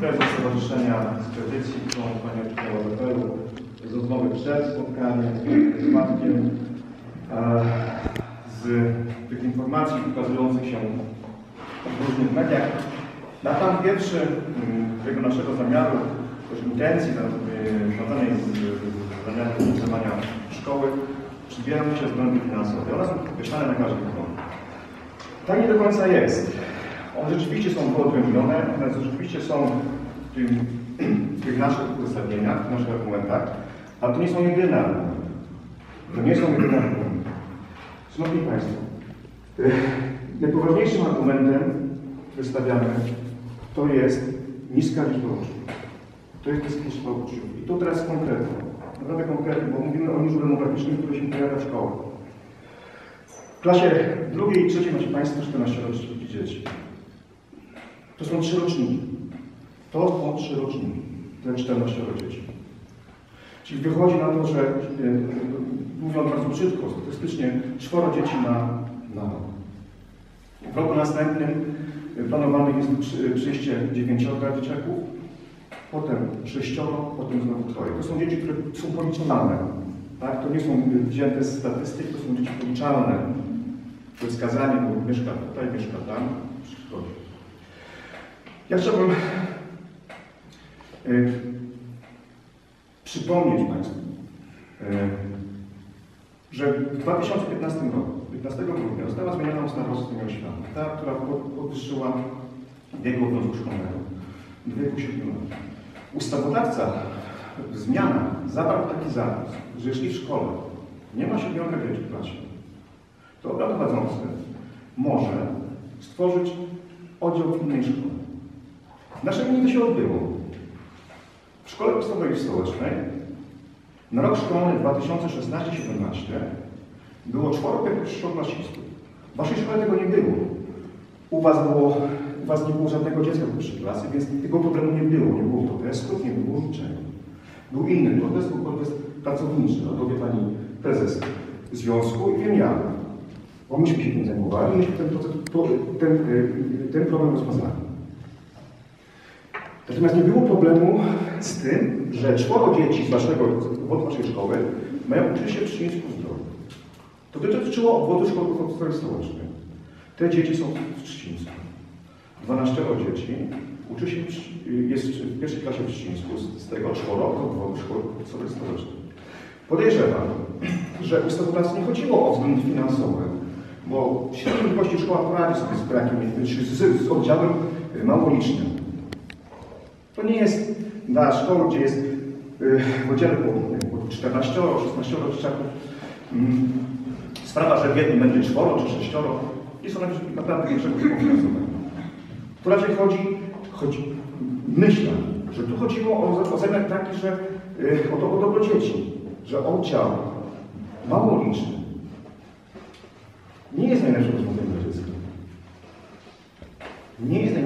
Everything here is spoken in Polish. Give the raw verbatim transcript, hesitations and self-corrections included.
Prezes Stowarzyszenia Spetycji, którą Pani odczytała do pełu, z rozmowy przed spotkaniem, z matkiem, z tych informacji ukazujących się w różnych mediach. Na plan pierwszy tego naszego zamiaru, też intencji związanej z zamiarem funkcjonowania szkoły, przybierają się względy finansowe. One są podkreślane na każdym kroku. Tak nie do końca jest. One rzeczywiście są wyodrębnione, one rzeczywiście są w, tym, w tych naszych uzasadnieniach, w naszych argumentach, ale to nie są jedyne argumenty. To nie są jedyne argumenty. Szanowni Państwo, najpoważniejszym argumentem wystawianym to jest niska liczba uczniów. To jest niska liczba uczniów. I to teraz konkretnie, naprawdę konkretnie, bo mówimy o liczbie demograficznej, która się pojawia w szkołach. W klasie drugiej i trzeciej macie Państwo czternaście roczników dzieci. To są trzy roczniki. To są trzy roczniki. Te czternaście dzieci. Czyli wychodzi na to, że mówiąc bardzo brzydko, statystycznie czworo dzieci na rok. W roku następnym planowanych jest przyjście dziewięcioro dzieciaków, potem sześcioro, potem znowu troje. To są dzieci, które są policzalne. Tak? To nie są wzięte z statystyk, to są dzieci policzalne. To jest skazanie, bo mieszka tutaj, mieszka tam, przychodzi. Ja chciałbym y, przypomnieć Państwu, y, że w dwa tysiące piętnastym roku, piętnastego grudnia, została zmieniona ustawa o systemie oświaty, ta, która podwyższyła wiek obowiązku szkolnego do wieku siedmiu lat. Ustawodawca, zmiana, zawarł taki zapis, że jeśli w szkole nie ma siedmiorga dzieci w klasie, to organ prowadzący może stworzyć oddział w innej szkole. Nasze gminy się odbyło. W Szkole Podstawowej i Stołecznej na rok szkolny dwa tysiące szesnasty dwa tysiące siedemnasty było czworo pierwszych klasistów. W Waszej szkole tego nie było. U was, było. u was nie było żadnego dziecka w pierwszej klasy, więc tego problemu nie było. Nie było protestów, nie było niczego. Był inny protest, był protest pracowniczy, o to wie Pani Prezes Związku i wiem ja. Bo myśmy się tym zajmowali, myśmy ten, ten, ten problem rozpoznali. Natomiast nie było problemu z tym, że czworo dzieci z waszego obwodu waszej szkoły mają uczyć się w Trzcińsku-Zdroju. To dotyczyło obwodu szkoły podstawowej stołecznej. Te dzieci są w Trzcińsku. dwanaście dzieci uczy się, jest w pierwszej klasie w Trzcińsku, z tego czworo obwodu szkoły podstawowej stołecznej. Podejrzewam, że ustawodawcy nie chodziło o względy finansowe, bo w średniej wielkości szkoła poradzi sobie z brakiem, z, z oddziałem małolicznym. To nie jest dla szkoły, gdzie jest yy, w oddziale czternaście do szesnastu dzieciaków yy, sprawa, że w jednym będzie czworo czy sześcioro. Jest ona naprawdę większego obowiązkowania. Tu raczej chodzi, chodzi, myślę, że tu chodziło o, o zamiar taki, że yy, o, do, o dobro dzieci, że oddział mało liczny nie jest najlepszym rozwiązaniem dla dziecka. Nie jest